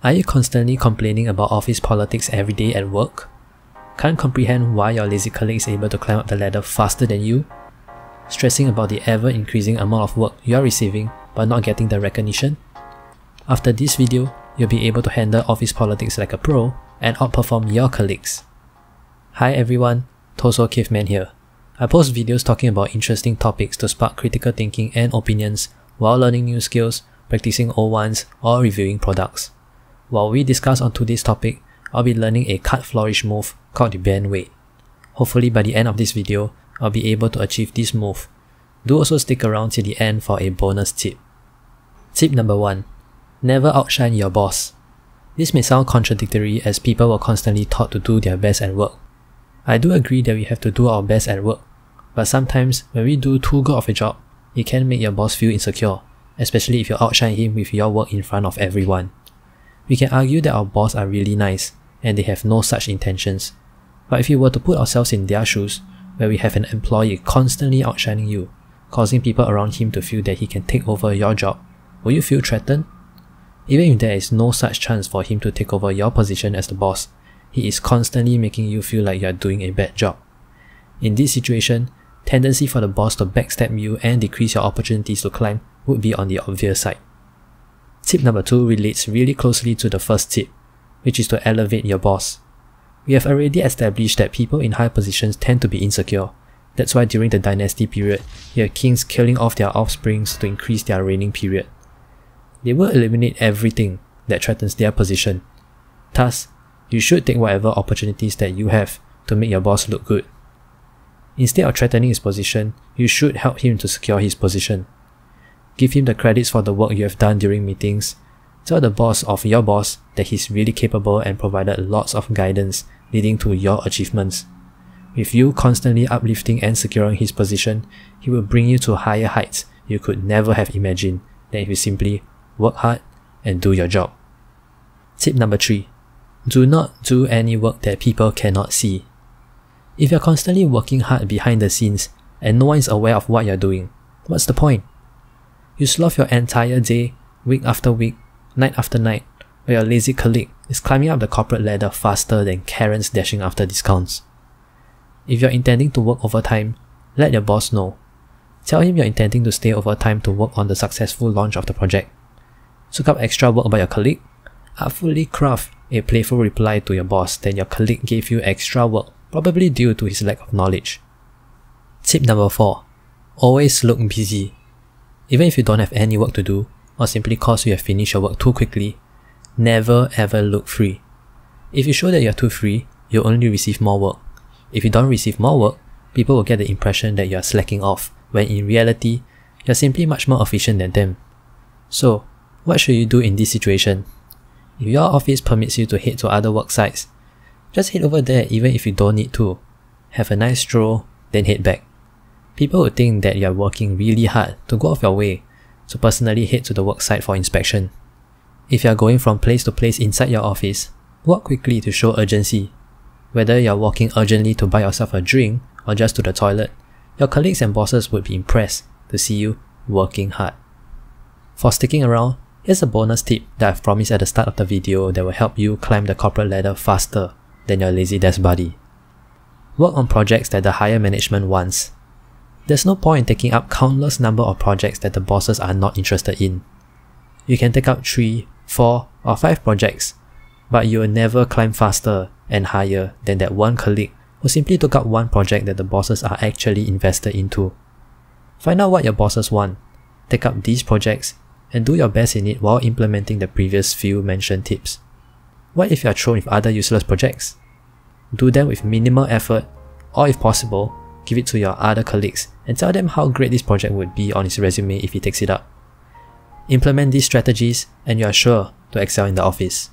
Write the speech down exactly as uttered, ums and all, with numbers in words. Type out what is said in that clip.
Are you constantly complaining about office politics every day at work? Can't comprehend why your lazy colleague is able to climb up the ladder faster than you? Stressing about the ever-increasing amount of work you are receiving but not getting the recognition? After this video, you'll be able to handle office politics like a pro and outperform your colleagues. Hi everyone, Tousou Caveman here. I post videos talking about interesting topics to spark critical thinking and opinions while learning new skills, practicing old ones, or reviewing products. While we discuss on today's topic, I'll be learning a cut flourish move called the Ben Wade. Hopefully by the end of this video, I'll be able to achieve this move. Do also stick around till the end for a bonus tip. Tip number one. Never outshine your boss. This may sound contradictory as people were constantly taught to do their best at work. I do agree that we have to do our best at work, but sometimes when we do too good of a job, it can make your boss feel insecure, especially if you outshine him with your work in front of everyone. We can argue that our boss are really nice, and they have no such intentions. But if you were to put ourselves in their shoes, where we have an employee constantly outshining you, causing people around him to feel that he can take over your job, will you feel threatened? Even if there is no such chance for him to take over your position as the boss, he is constantly making you feel like you are doing a bad job. In this situation, tendency for the boss to backstab you and decrease your opportunities to climb would be on the obvious side. Tip number two relates really closely to the first tip, which is to elevate your boss. We have already established that people in high positions tend to be insecure. That's why during the dynasty period, you have kings killing off their offspring to increase their reigning period. They will eliminate everything that threatens their position. Thus, you should take whatever opportunities that you have to make your boss look good. Instead of threatening his position, you should help him to secure his position. Give him the credits for the work you have done during meetings. Tell the boss of your boss that he's really capable and provided lots of guidance leading to your achievements. With you constantly uplifting and securing his position, he will bring you to higher heights you could never have imagined than if you simply work hard and do your job. Tip number three. Do not do any work that people cannot see. If you're constantly working hard behind the scenes and no one is aware of what you're doing, what's the point? You slough your entire day, week after week, night after night, where your lazy colleague is climbing up the corporate ladder faster than Karen's dashing after discounts. If you're intending to work overtime, let your boss know. Tell him you're intending to stay overtime to work on the successful launch of the project. Soak up extra work by your colleague. Artfully craft a playful reply to your boss that your colleague gave you extra work, probably due to his lack of knowledge. Tip number four. Always look busy. Even if you don't have any work to do, or simply cause you have finished your work too quickly, never ever look free. If you show that you are too free, you'll only receive more work. If you don't receive more work, people will get the impression that you are slacking off, when in reality, you're simply much more efficient than them. So, what should you do in this situation? If your office permits you to head to other work sites, just head over there even if you don't need to. Have a nice stroll, then head back. People would think that you are working really hard to go off your way, so personally head to the work site for inspection. If you are going from place to place inside your office, walk quickly to show urgency. Whether you are walking urgently to buy yourself a drink or just to the toilet, your colleagues and bosses would be impressed to see you working hard. For sticking around, here's a bonus tip that I've promised at the start of the video that will help you climb the corporate ladder faster than your lazy desk buddy. Work on projects that the higher management wants. There's no point in taking up countless number of projects that the bosses are not interested in. You can take up three, four, or five projects, but you will never climb faster and higher than that one colleague who simply took up one project that the bosses are actually invested into. Find out what your bosses want, take up these projects, and do your best in it while implementing the previous few mentioned tips. What if you are thrown with other useless projects? Do them with minimal effort, or if possible, give it to your other colleagues and tell them how great this project would be on his resume if he takes it up. Implement these strategies and you are sure to excel in the office.